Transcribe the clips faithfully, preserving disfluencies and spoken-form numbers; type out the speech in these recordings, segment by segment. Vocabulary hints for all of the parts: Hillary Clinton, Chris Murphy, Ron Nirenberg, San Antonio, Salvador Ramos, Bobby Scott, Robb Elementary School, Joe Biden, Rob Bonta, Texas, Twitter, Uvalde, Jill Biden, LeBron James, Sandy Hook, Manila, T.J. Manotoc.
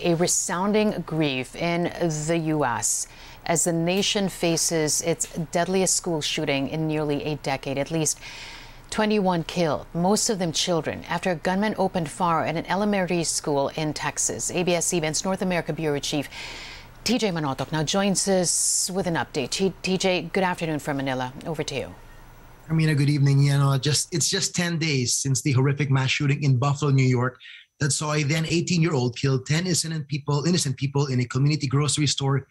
A resounding grief in the U S as the nation faces its deadliest school shooting in nearly a decade. At least twenty-one killed, most of them children, after a gunman opened fire at an elementary school in Texas. A B S C B N's North America Bureau Chief T J Manotoc now joins us with an update. T J, good afternoon from Manila. Over to you. Carmina, good evening. You know, just it's just ten days since the horrific mass shooting in Buffalo, New York, that saw a then eighteen-year-old kill ten innocent people, innocent people in a community grocery store.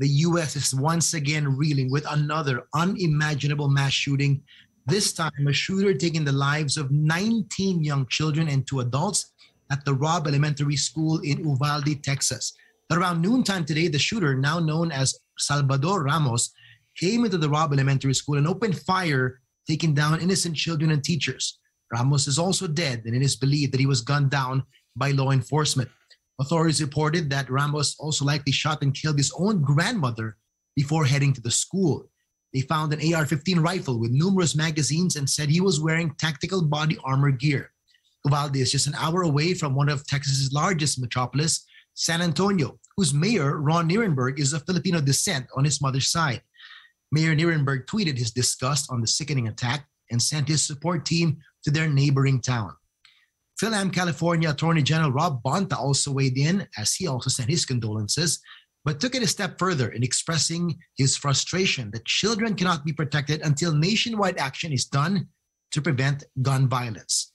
The U S is once again reeling with another unimaginable mass shooting, this time a shooter taking the lives of nineteen young children and two adults at the Robb Elementary School in Uvalde, Texas. But around noontime today, the shooter, now known as Salvador Ramos, came into the Robb Elementary School and opened fire, taking down innocent children and teachers. Ramos is also dead, and it is believed that he was gunned down by law enforcement. Authorities reported that Ramos also likely shot and killed his own grandmother before heading to the school. They found an A R fifteen rifle with numerous magazines and said he was wearing tactical body armor gear. Uvalde is just an hour away from one of Texas's largest metropolis, San Antonio, whose mayor, Ron Nirenberg, is of Filipino descent on his mother's side. Mayor Nirenberg tweeted his disgust on the sickening attack and sent his support team to their neighboring town. Philam, California Attorney General Rob Bonta also weighed in, as he also sent his condolences, but took it a step further in expressing his frustration that children cannot be protected until nationwide action is done to prevent gun violence.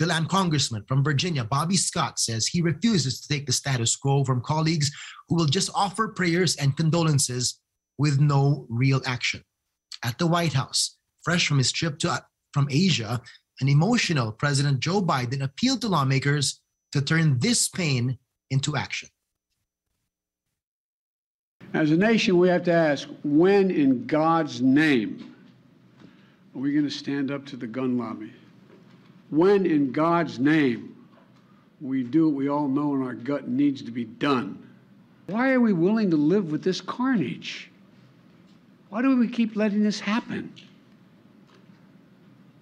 Philam Congressman from Virginia Bobby Scott says he refuses to take the status quo from colleagues who will just offer prayers and condolences with no real action. At the White House, fresh from his trip to, from Asia, an emotional President Joe Biden appealed to lawmakers to turn this pain into action. As a nation, we have to ask, when in God's name are we going to stand up to the gun lobby? When in God's name we do what we all know in our gut needs to be done? Why are we willing to live with this carnage? Why do we keep letting this happen?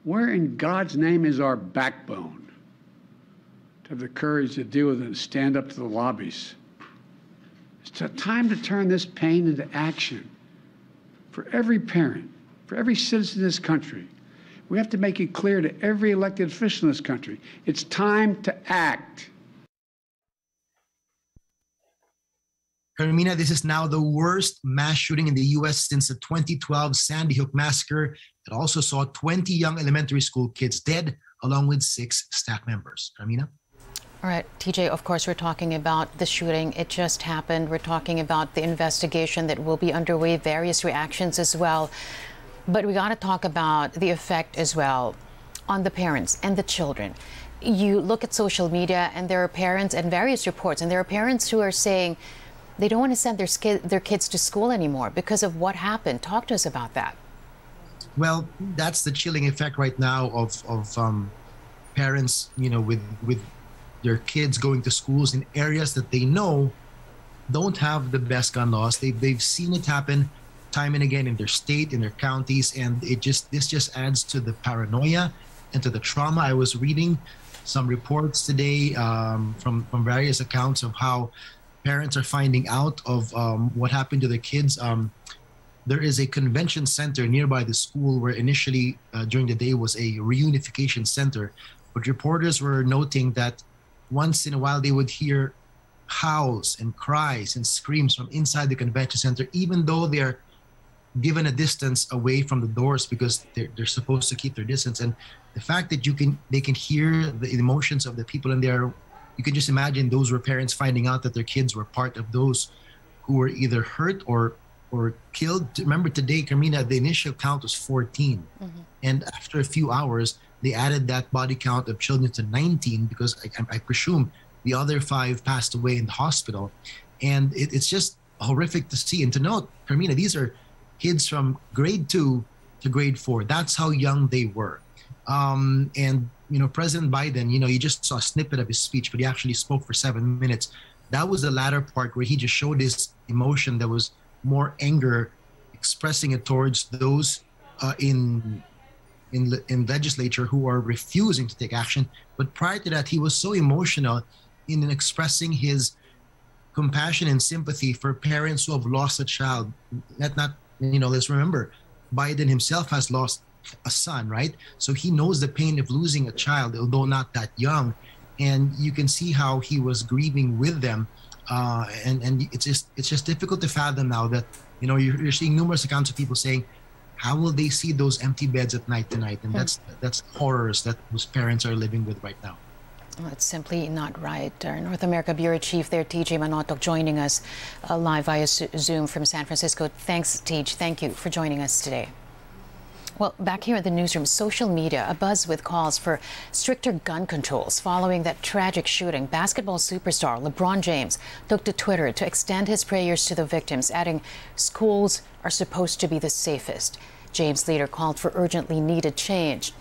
Where in God's name is our backbone to have the courage to deal with it and stand up to the lobbies? It's time to turn this pain into action for every parent, for every citizen in this country. We have to make it clear to every elected official in this country, it's time to act. Carmina, this is now the worst mass shooting in the U S since the twenty twelve Sandy Hook massacre that also saw twenty young elementary school kids dead, along with six staff members. Carmina? All right, T J, of course, we're talking about the shooting. It just happened. We're talking about the investigation that will be underway, various reactions as well. But we got to talk about the effect as well on the parents and the children. You look at social media, and there are parents and various reports, and there are parents who are saying they don't want to send their, their kids to school anymore because of what happened. Talk to us about that. Well, that's the chilling effect right now of, of um, parents, you know, with, with their kids going to schools in areas that they know don't have the best gun laws. They've, they've seen it happen time and again in their state, in their counties, and it just this just adds to the paranoia and to the trauma. I was reading some reports today um, from, from various accounts of how parents are finding out of um, what happened to their kids. Um, there is a convention center nearby the school where initially uh, during the day was a reunification center, but reporters were noting that once in a while they would hear howls and cries and screams from inside the convention center, even though they're given a distance away from the doors because they're, they're supposed to keep their distance. And the fact that you can they can hear the emotions of the people in there, you can just imagine those were parents finding out that their kids were part of those who were either hurt or or killed. Remember today, Carmina, the initial count was fourteen. Mm-hmm. And after a few hours, they added that body count of children to nineteen because I, I presume the other five passed away in the hospital. And it, it's just horrific to see. And to note, Carmina, these are kids from grade two to grade four. That's how young they were. Um, and you know, President Biden, you know, you just saw a snippet of his speech, but he actually spoke for seven minutes. That was the latter part where he just showed his emotion. There was more anger, expressing it towards those uh, in in in legislature who are refusing to take action. But prior to that, he was so emotional in expressing his compassion and sympathy for parents who have lost a child. Let not, you know, let's remember, Biden himself has lost a son, right? So he knows the pain of losing a child, although not that young. And you can see how he was grieving with them. Uh, and, and it's just it's just difficult to fathom now that, you know, you're, you're seeing numerous accounts of people saying, how will they see those empty beds at night tonight? And that's that's horrors that those parents are living with right now. Well, it's simply not right. Our North America Bureau Chief there, T J. Manotoc, joining us uh, live via Zoom from San Francisco. Thanks, T J. Thank you for joining us today. Well, back here in the newsroom, social media abuzz with calls for stricter gun controls following that tragic shooting. Basketball superstar LeBron James took to Twitter to extend his prayers to the victims, adding, "Schools are supposed to be the safest." James later called for urgently needed change.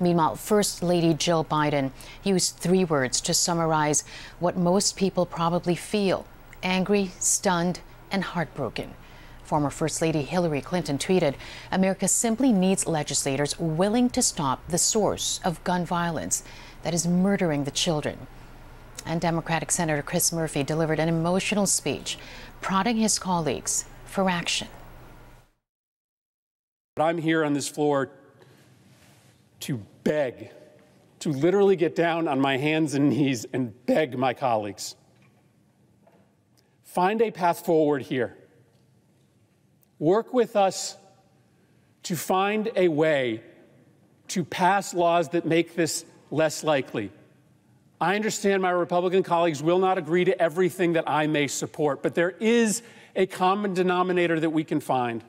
Meanwhile, First Lady Jill Biden used three words to summarize what most people probably feel: angry, stunned, and heartbroken. Former First Lady Hillary Clinton tweeted, "America simply needs legislators willing to stop the source of gun violence that is murdering the children." And Democratic Senator Chris Murphy delivered an emotional speech, prodding his colleagues for action. I'm here on this floor to beg, to literally get down on my hands and knees and beg my colleagues, find a path forward here. Work with us to find a way to pass laws that make this less likely. I understand my Republican colleagues will not agree to everything that I may support, but there is a common denominator that we can find.